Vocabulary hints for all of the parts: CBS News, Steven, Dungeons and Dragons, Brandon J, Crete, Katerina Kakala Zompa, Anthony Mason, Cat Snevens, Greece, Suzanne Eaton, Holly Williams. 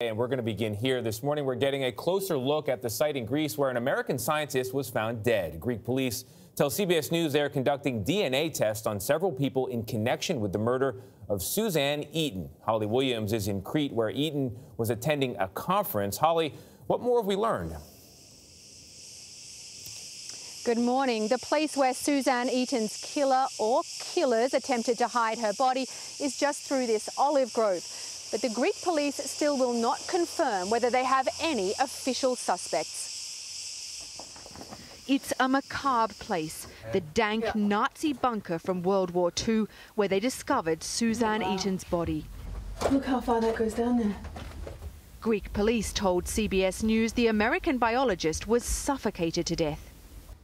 And we're going to begin here this morning. We're getting a closer look at the site in Greece where an American scientist was found dead. Greek police tell CBS News they're conducting DNA tests on several people in connection with the murder of Suzanne Eaton. Holly Williams is in Crete where Eaton was attending a conference. Holly, what more have we learned? Good morning. The place where Suzanne Eaton's killer or killers attempted to hide her body is just through this olive grove. But the Greek police still will not confirm whether they have any official suspects. It's a macabre place, the dank Nazi bunker from World War II, where they discovered Suzanne Eaton's body. Look how far that goes down there. Greek police told CBS News the American biologist was suffocated to death.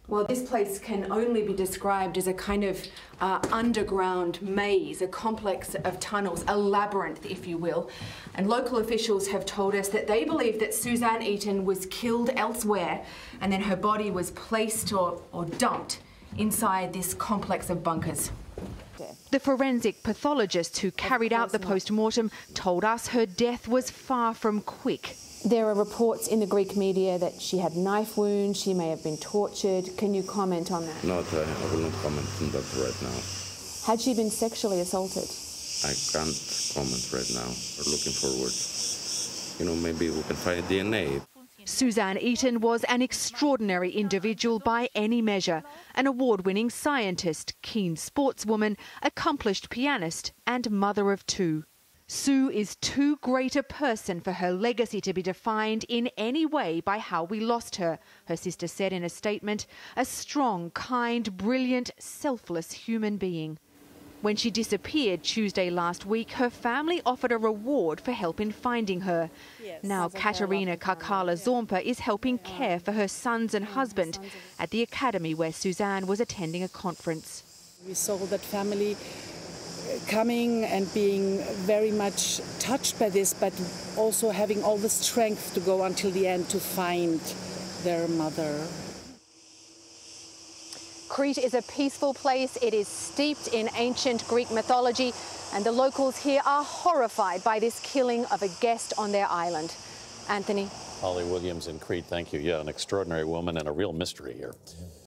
Well, this place can only be described as a kind of underground maze, a complex of tunnels, a labyrinth, if you will. And local officials have told us that they believe that Suzanne Eaton was killed elsewhere and then her body was placed or dumped inside this complex of bunkers. The forensic pathologist who carried out the post-mortem told us her death was far from quick. There are reports in the Greek media that she had knife wounds, she may have been tortured. Can you comment on that? No, I will not comment on that right now. Had she been sexually assaulted? I can't comment right now. We're looking forward. You know, maybe we can find DNA. Suzanne Eaton was an extraordinary individual by any measure. An award-winning scientist, keen sportswoman, accomplished pianist and mother of two. Sue is too great a person for her legacy to be defined in any way by how we lost her, her sister said in a statement, a strong, kind, brilliant, selfless human being. When she disappeared Tuesday last week, her family offered a reward for help in finding her. Now Katerina Kakala Zompa is helping care for her sons and husband at the academy where Suzanne was attending a conference. We saw that family coming and being very much touched by this, but also having all the strength to go until the end to find their mother. Crete is a peaceful place. It is steeped in ancient Greek mythology, and the locals here are horrified by this killing of a guest on their island. Anthony. Holly Williams in Crete, thank you. Yeah, an extraordinary woman and a real mystery here.